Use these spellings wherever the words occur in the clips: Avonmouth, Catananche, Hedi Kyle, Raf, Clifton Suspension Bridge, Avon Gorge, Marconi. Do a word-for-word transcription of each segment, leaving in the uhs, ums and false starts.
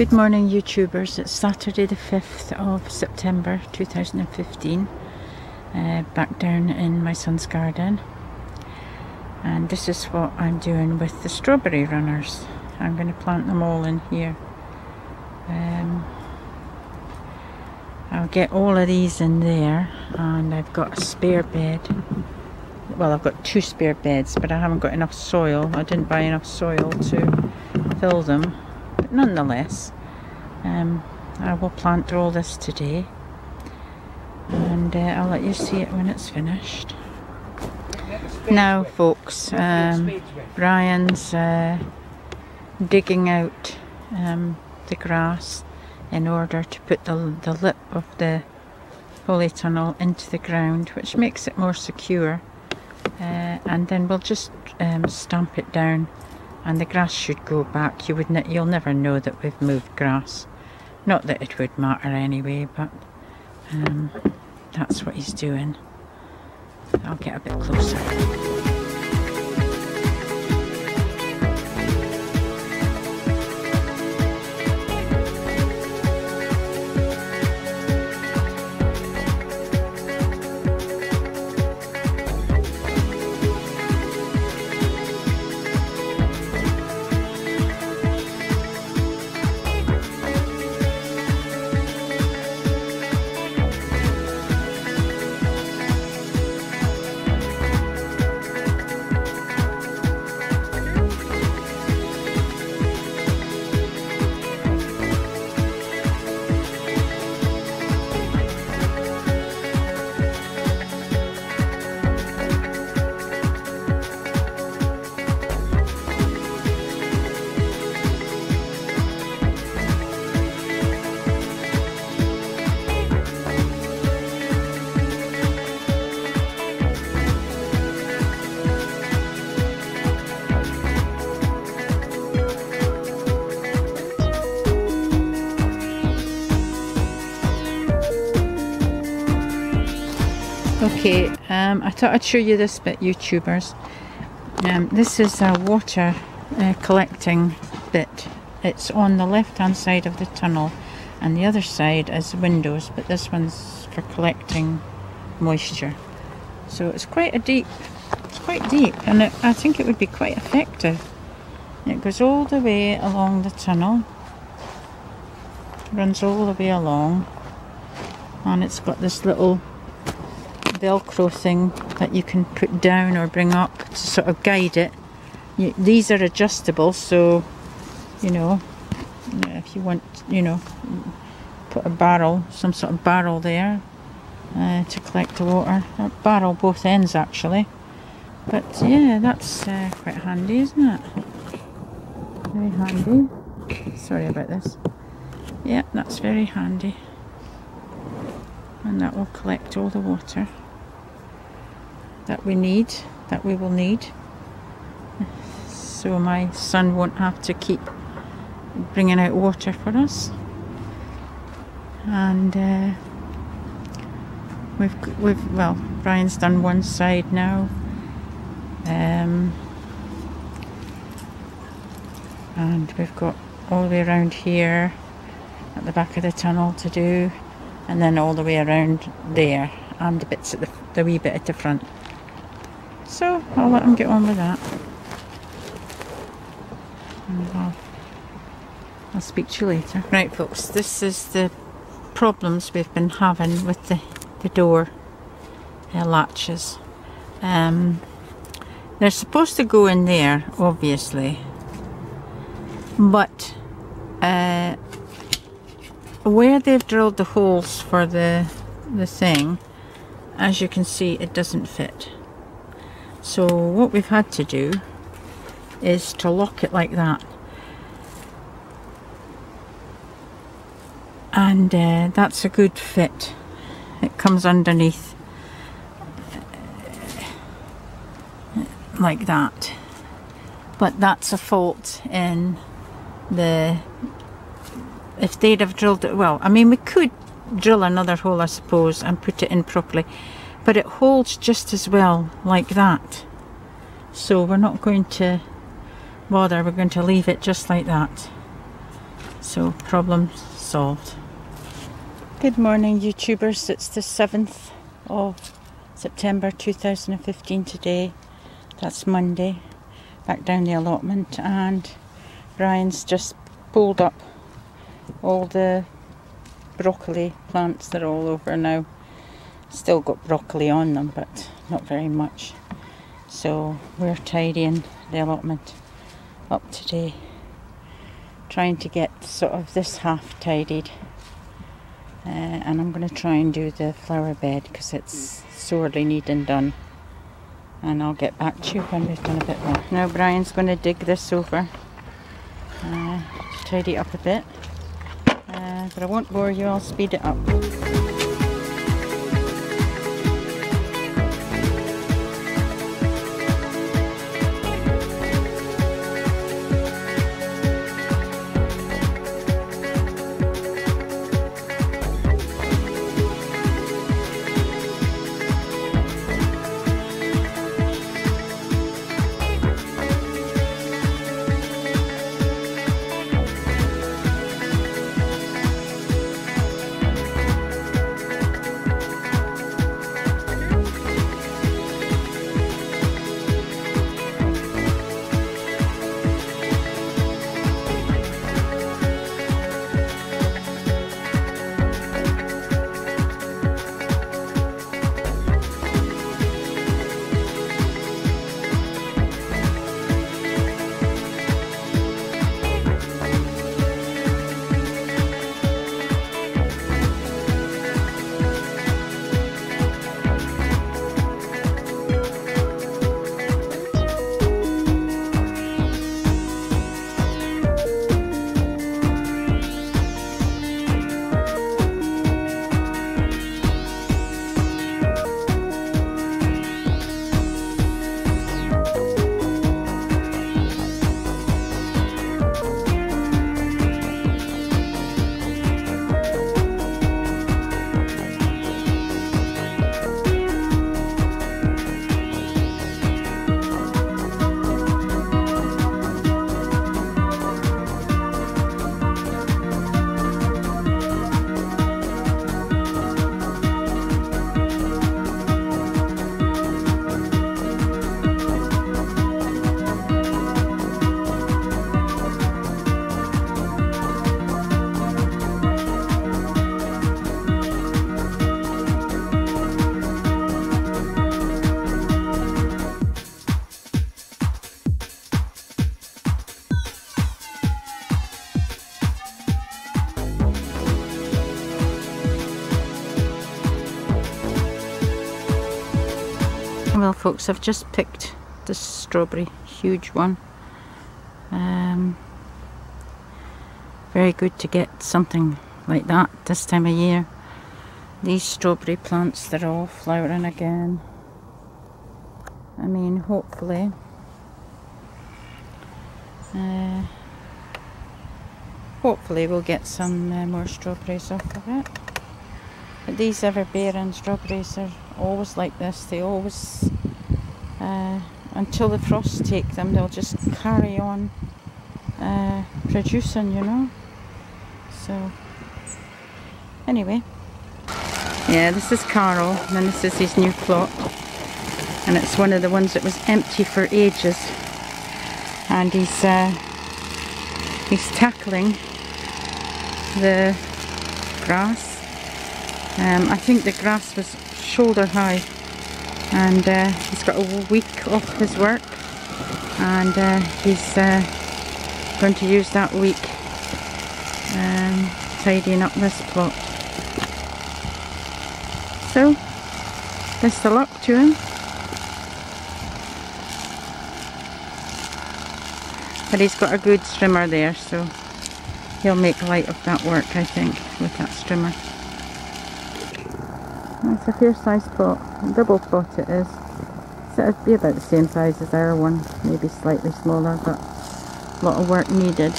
Good morning, YouTubers. It's Saturday the fifth of September two thousand fifteen. Uh, back down in my son's garden, and this is what I'm doing with the strawberry runners. I'm going to plant them all in here. Um, I'll get all of these in there, and I've got a spare bed. Well, I've got two spare beds, but I haven't got enough soil. I didn't buy enough soil to fill them. But nonetheless, um, I will plant all this today, and uh, I'll let you see it when it's finished. Now folks, um, Brian's uh, digging out um, the grass in order to put the, the lip of the polytunnel into the ground, which makes it more secure, uh, and then we'll just um, stamp it down. And the grass should go back. You would n- you'll never know that we've moved grass. Not that it would matter anyway, but um, that's what he's doing. I'll get a bit closer. Okay, um, I thought I'd show you this bit, YouTubers. Um, this is a water uh, collecting bit. It's on the left hand side of the tunnel, and the other side is windows, but this one's for collecting moisture. So it's quite a deep, it's quite deep, and it, I think it would be quite effective. It goes all the way along the tunnel, runs all the way along, and it's got this little Velcro thing that you can put down or bring up to sort of guide it. You, these are adjustable, so you know, if you want, you know, put a barrel, some sort of barrel there uh, to collect the water. A barrel both ends actually, but yeah, that's uh, quite handy, isn't it? Very handy. Sorry about this. Yeah, that's very handy, and that will collect all the water that we need, that we will need, so my son won't have to keep bringing out water for us. And uh, we've, we've, well, Brian's done one side now, um, and we've got all the way around here at the back of the tunnel to do, and then all the way around there, and the bits at the, the wee bit at the front. So I'll let him get on with that, and I'll, I'll speak to you later. Right folks, this is the problems we've been having with the, the door uh, latches. Um, they're supposed to go in there obviously, but uh, where they've drilled the holes for the the thing, as you can see, it doesn't fit. So what we've had to do is to lock it like that, and uh, that's a good fit. It comes underneath uh, like that, but that's a fault in the... If they'd have drilled it, well, I mean, we could drill another hole, I suppose, and put it in properly, but it holds just as well like that. So we're not going to bother, we're going to leave it just like that. So problem solved. Good morning, YouTubers. It's the seventh of September two thousand fifteen today. That's Monday. Back down the allotment, and Brian's just pulled up all the broccoli plants. They're all over now. Still got broccoli on them, but not very much. So we're tidying the allotment up today. Trying to get sort of this half tidied. Uh, and I'm going to try and do the flower bed because it's sorely needing done. And I'll get back to you when we've done a bit more. Now Brian's going to dig this over, uh, to tidy it up a bit. Uh, but I won't bore you, I'll speed it up. Well folks, I've just picked this strawberry, huge one. Um, very good to get something like that this time of year. These strawberry plants, they're all flowering again. I mean, hopefully. Uh, hopefully we'll get some uh, more strawberries off of it. But these ever-bearing strawberries are always like this. They always, uh, until the frosts take them, they'll just carry on uh, producing, you know. So, anyway. Yeah, this is Carl, and this is his new plot. And it's one of the ones that was empty for ages. And he's, uh, he's tackling the grass. Um, I think the grass was shoulder high, and uh, he's got a week off his work, and uh, he's uh, going to use that week um, tidying up this plot. So, best of luck to him. But he's got a good strimmer there, so he'll make light of that work, I think, with that strimmer. It's a fair size plot, a double plot it is. So it'd be about the same size as our one, maybe slightly smaller, but a lot of work needed.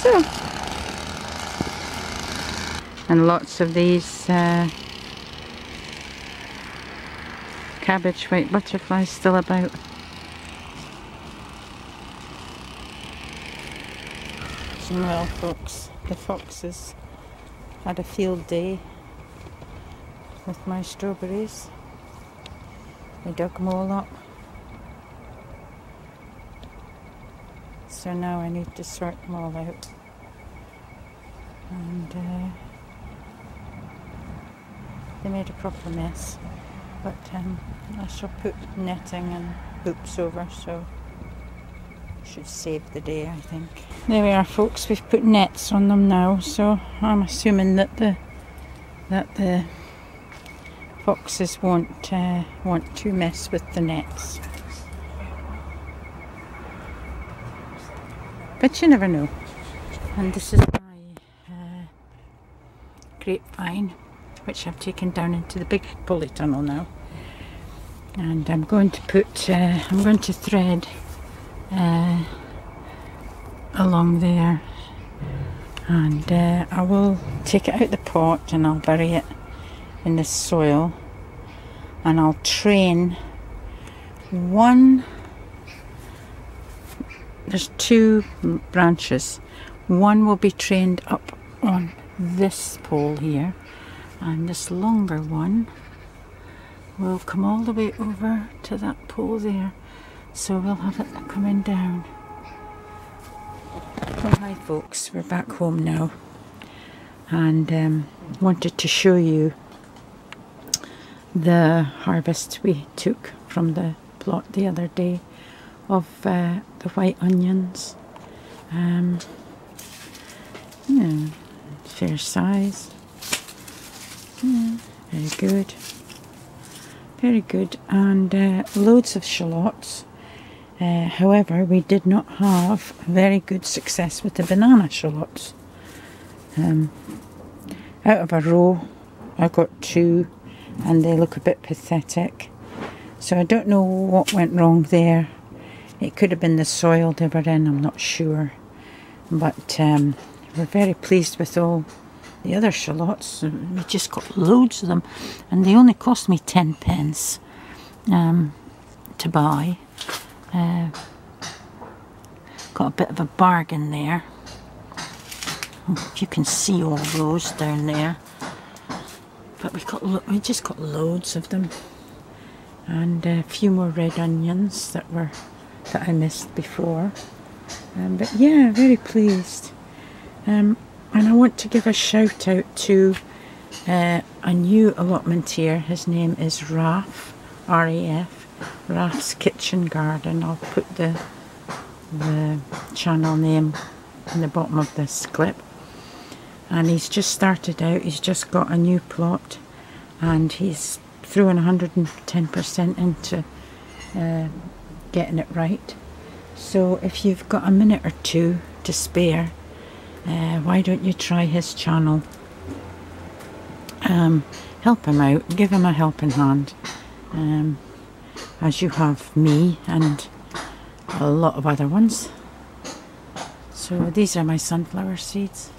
So, and lots of these uh, cabbage white butterflies still about. well, folks, the foxes had a field day with my strawberries. We dug them all up. So now I need to sort them all out. And uh, they made a proper mess. But um, I shall put netting and hoops over, so I should save the day, I think. There we are, folks. We've put nets on them now, so I'm assuming that the that the foxes won't uh, want to mess with the nets. But you never know. And this is my uh, grapevine, which I've taken down into the big pulley tunnel now. And I'm going to put, uh, I'm going to thread uh, along there. And uh, I will take it out the pot and I'll bury it in the soil. And I'll train one. There's two branches. One will be trained up on this pole here, and this longer one will come all the way over to that pole there. So we'll have it coming down. Well, hi folks, we're back home now, and um, wanted to show you the harvest we took from the plot the other day of uh, the white onions. Um, yeah, fair size. Yeah, very good. Very good. And uh, loads of shallots. Uh, however, we did not have very good success with the banana shallots. Um, out of a row, I got two, and they look a bit pathetic. So I don't know what went wrong there. It could have been the soil they were in, I'm not sure. But um, we're very pleased with all the other shallots. We just got loads of them, and they only cost me ten pence um, to buy. Uh, got a bit of a bargain there. If you can see all those down there. But we got lo we just got loads of them. And a few more red onions that were that I missed before. Um, but yeah, very pleased. Um, and I want to give a shout out to uh, a new allotment here. His name is Raf, R A F, Raf's Kitchen Garden. I'll put the, the channel name in the bottom of this clip. And he's just started out, he's just got a new plot, and he's throwing one hundred and ten percent into uh, getting it right. So if you've got a minute or two to spare, uh, why don't you try his channel? Um, help him out, give him a helping hand, um, as you have me and a lot of other ones. So these are my sunflower seeds.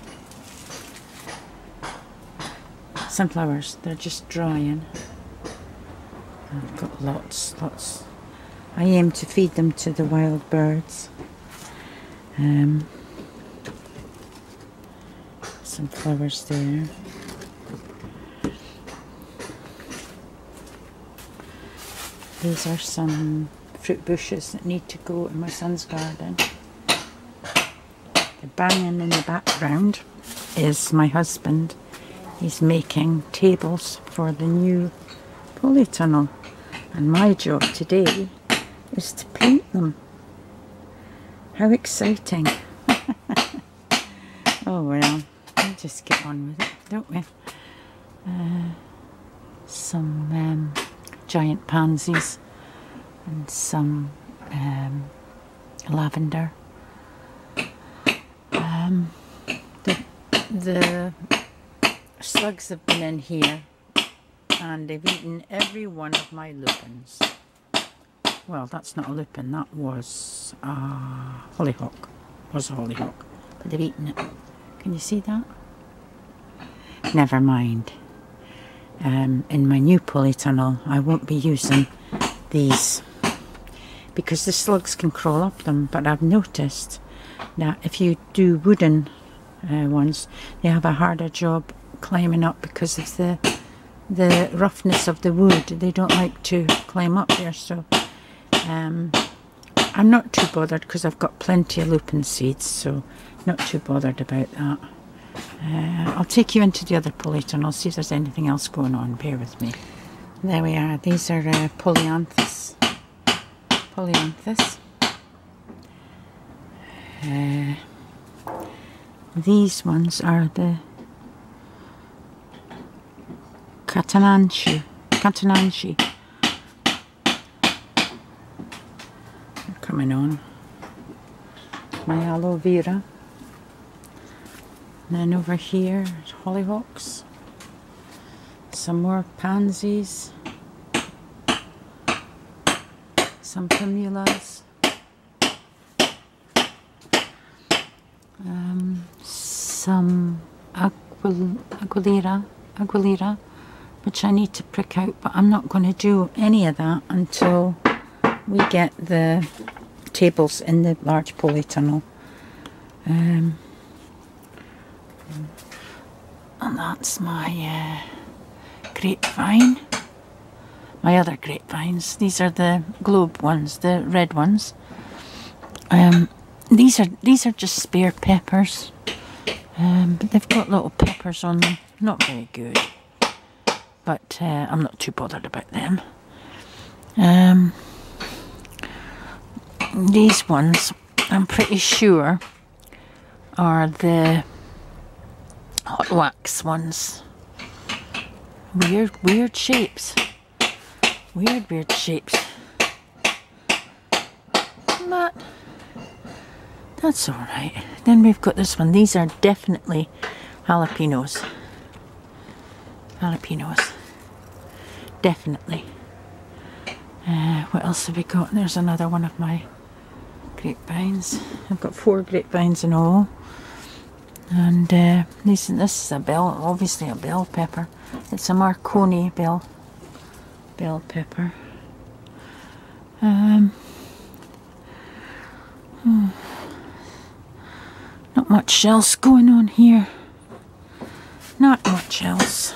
Sunflowers, they're just drying. I've got lots, lots. I aim to feed them to the wild birds. Um, some flowers there. These are some fruit bushes that need to go in my son's garden. The banging in the background is my husband. He's making tables for the new polytunnel, and my job today is to paint them. How exciting. Oh well, we'll just get on with it, don't we? Uh, some um, giant pansies and some um, lavender. Um, the, the slugs have been in here and they've eaten every one of my lupins. Well, that's not a lupin, that was a hollyhock. Was a hollyhock. But they've eaten it. Can you see that? Never mind. Um, in my new polytunnel, I won't be using these because the slugs can crawl up them. But I've noticed Now if you do wooden uh, ones, they have a harder job climbing up because of the the roughness of the wood. They don't like to climb up there, so um, I'm not too bothered because I've got plenty of lupin seeds, so not too bothered about that. Uh, I'll take you into the other pollute and I'll see if there's anything else going on. Bear with me. There we are. These are uh, polyanthus. Polyanthus. Uh, these ones are the Catananche. Catananche. They're coming on. My aloe vera. And then over here, hollyhocks. Some more pansies. Some primulas. Um, some aguil aguilera, aguilera, which I need to prick out, but I'm not going to do any of that until we get the tables in the large polytunnel. Um, and that's my uh, grapevine, my other grapevines. These are the globe ones, the red ones. Um, These are these are just spare peppers, um, but they've got little peppers on them. Not very good, but uh, I'm not too bothered about them. Um, these ones, I'm pretty sure, are the hot wax ones. Weird, weird shapes. Weird, weird shapes. But that's alright. Then we've got this one. These are definitely jalapenos. Jalapenos. Definitely. Uh, what else have we got? There's another one of my grapevines. I've got four grapevines in all. And uh, this, this is a bell, obviously a bell pepper. It's a Marconi bell, bell pepper. Um, hmm. Not much else going on here. Not much else.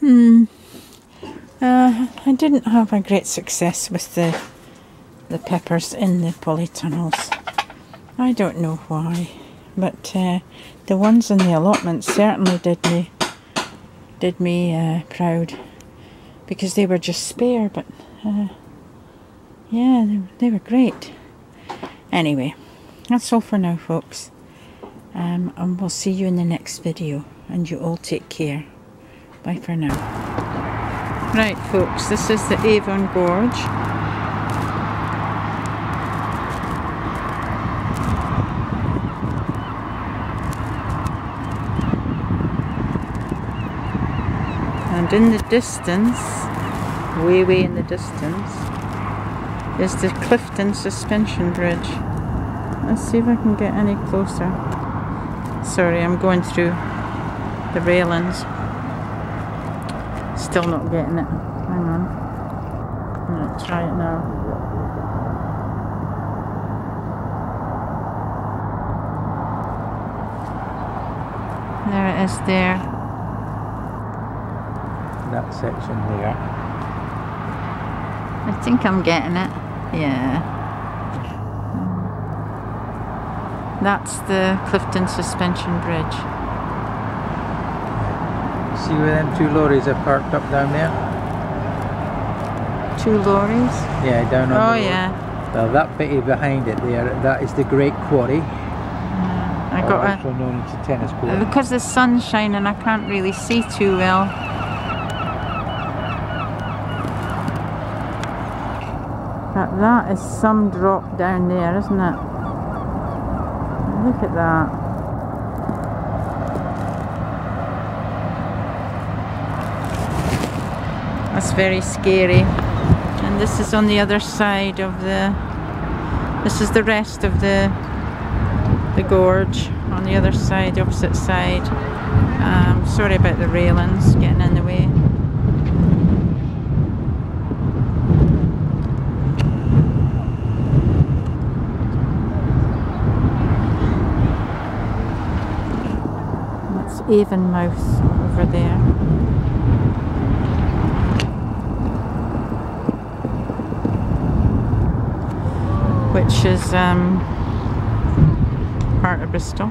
Hmm. Uh, I didn't have a great success with the the peppers in the polytunnels. I don't know why, but uh, the ones in the allotment certainly did me did me uh, proud because they were just spare. But uh, yeah, they, they were great. Anyway, that's all for now, folks, um, and we'll see you in the next video, and you all take care. Bye for now. Right, folks, this is the Avon Gorge. And in the distance, way, way in the distance, is the Clifton Suspension Bridge. Let's see if I can get any closer. Sorry, I'm going through the railings. Still not getting it. Hang on. I'm going to try it now. There it is there. That section there. I think I'm getting it. Yeah. That's the Clifton Suspension Bridge. See where them two lorries are parked up down there? Two lorries? Yeah, down on oh, the road. Yeah. Well, that bit behind it there, that is the Great Quarry. Yeah, I got also a, known as a tennis court. Because the sun's shining, I can't really see too well. That, that is some drop down there, isn't it? Look at that. That's very scary. And this is on the other side of the... This is the rest of the the gorge on the other side, opposite side. Um, sorry about the railings getting in the way. Avonmouth over there. Which is um, part of Bristol.